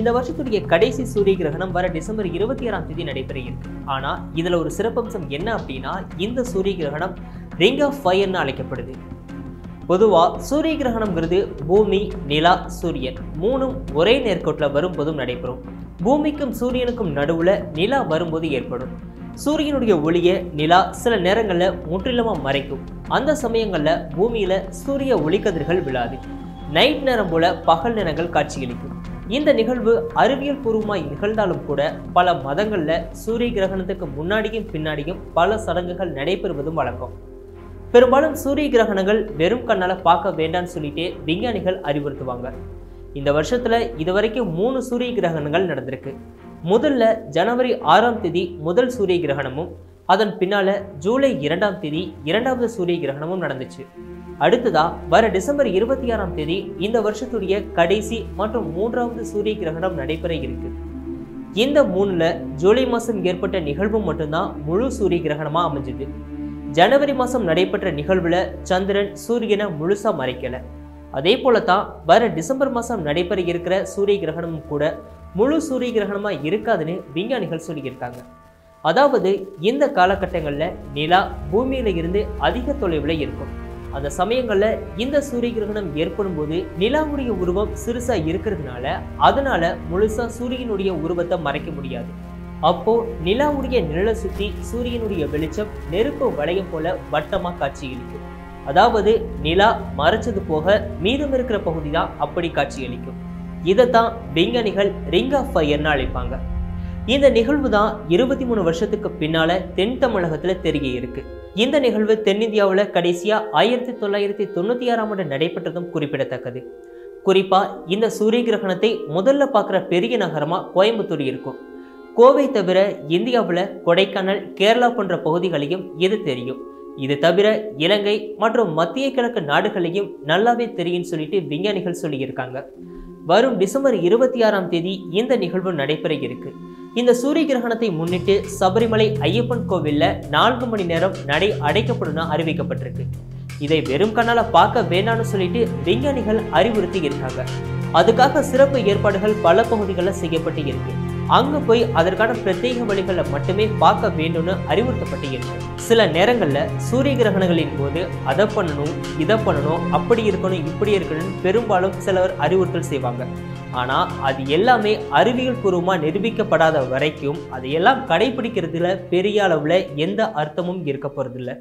இந்த வருஷத்துடைய கடைசி சூரிய கிரகணம் வர டிசம்பர் 26ஆம் தேதி நடைபெறுகிறது. ஆனா இதுல ஒரு சிறப்பம்சம் என்ன அப்படின்னா, இந்த சூரிய கிரகணம் Ring of Fire ன்னு அழைக்கப்படுது. பொதுவா சூரிய கிரகணம்ங்கிறது பூமி, நிலா, சூரியன் மூணும் ஒரே நேர்கோட்ல வரும்போதும் நடைபெறும். பூமிக்கும் சூரியனுக்கும் நடுவுல நிலா வரும்போது ஏற்படும். சூரியனுடைய ஒளியை நிலா சில நேரங்கள்ல முற்றிலுமா மறைக்கும். அந்த சமயங்கள்ல பூமியில சூரிய ஒளிக்கதிர்கள் விழாது. நைட் நேரம் போல பகல் நேரங்கள் காட்சியளிக்கும். இந்த நிகழ்வு அறிவியல் பூர்வமாய் நிகழ்ந்தாலும் கூட பல மதங்கள்ல சூரிய கிரகணத்துக்கு முன்னாடியும் பின்னாடியும் பல சடங்குகள் நடைபெறுவதும் வழக்கம். பெரும்பாலும் சூரிய கிரகணங்கள் வெறும் கண்ணால பார்க்க வேண்டாம்னு சொல்லிட்டு விஞ்ஞானிகள் அறிவுறுத்துவாங்க. இந்த வருஷத்துல இதுவரைக்கும் 3 சூரிய கிரகணங்கள் நடந்திருக்கு. முதல்ல ஜனவரி 6ஆம் தேதி முதல் சூரிய கிரகணமும், அதன் பின்னால ஜூலை 2ஆம் தேதி இரண்டாவது சூரிய கிரகணமும் நடந்துச்சு. அடுத்ததா வர டிசம்பர் 26ஆம் தேதி இந்த வருஷத்துடைய கடைசி மற்றும் 3வது சூரிய கிரகணம் நடைபெற இருக்கு. இந்த 3ல ஜூலை மாதம் ஏற்பட்ட நிகழ்வு மட்டும்தான் முழு சூரிய கிரகணமா அமைஞ்சது. ஜனவரி மாதம் நடைபெற்ற நிகழ்வுல சந்திரன் சூரியனை முழுசா மறைக்கல. அதே போலதான் வர டிசம்பர் மாதம் நடைபெற இருக்கிற சூரிய கிரகணமும் கூட முழு சூரிய கிரகணமா இருக்காதுன்னு விஞ்ஞானிகள் சொல்லியிருக்காங்க. அதாவது இந்த காலகட்டங்களில் நிலா பூமியில இருந்து அதிக தொலைவில் இருக்கும். அந்த சமயங்களில் இந்த சூரிய கிரகணம் ஏற்படும் போது நிலாவுடைய உருவம் சிறுசா இருக்கிறதுனால அதனால முழுசா சூரியனுடைய உருவத்தை மறைக்க முடியாது. அப்போ நிலாவுடைய நிழலை சுற்றி சூரியனுடைய வெளிச்சம் நெருப்பு வளையம் போல வட்டமாக காட்சியளிக்கும். அதாவது நிலா மறைச்சது போக மீதம் இருக்கிற பகுதி தான் அப்படி காட்சியளிக்கும். இதைத்தான் விஞ்ஞானிகள் ரிங் ஆஃப் ஃபயர்னு அழைப்பாங்க. இந்த நிகழ்வு தான் 23 வருஷத்துக்கு பின்னால தென் தமிழகத்துல தெரிய இருக்கு. இந்த நிகழ்வு தென்னிந்தியாவில் கடைசியா 1996ஆம் ஆண்டு நடைபெற்றதும் குறிப்பிடத்தக்கது. குறிப்பா இந்த சூரிய கிரகணத்தை முதல்ல பார்க்குற பெரிய நகரமா கோயம்புத்தூர் இருக்கும். கோவை தவிர இந்தியாவில் கொடைக்கானல், கேரளா போன்ற பகுதிகளையும் இது தெரியும். இது தவிர இலங்கை மற்றும் மத்திய கிழக்கு நாடுகளையும் நல்லாவே தெரியும்னு சொல்லிட்டு விஞ்ஞானிகள் சொல்லியிருக்காங்க. வரும் டிசம்பர் 26ஆம் தேதி இந்த நிகழ்வு நடைபெற இருக்கு. இந்த சூரிய கிரகணத்தை முன்னிட்டு சபரிமலை ஐயப்பன் கோவில்ல 4 மணி நேரம் நடை அடைக்கப்படும் அறிவிக்கப்பட்டிருக்கு. இதை வெறும் கண்ணால பார்க்க வேண்டாம்னு சொல்லிட்டு விஞ்ஞானிகள் அறிவுறுத்தி இருக்காங்க. அதுக்காக சிறப்பு ஏற்பாடுகள் பல பகுதிகளில் செய்யப்பட்டு இருக்கு. அங்க போய் அதற்கான பிரத்யேக வழிகளை மட்டுமே பார்க்க வேண்டும்னு அறிவுறுத்தப்பட்டு இருக்கு. சில நேரங்கள்ல சூரிய கிரகணங்களின் போது அதை பண்ணணும், இதை பண்ணணும், அப்படி இருக்கணும், இப்படி இருக்கணும்னு பெரும்பாலும் சிலர் அறிவுறுத்தல் செய்வாங்க. ஆனா அது எல்லாமே அறிவியல் பூர்வமா நிரூபிக்கப்படாத வரைக்கும் அதையெல்லாம் கடைபிடிக்கிறதுல பெரிய அளவுல எந்த அர்த்தமும் இருக்க போறதில்லை.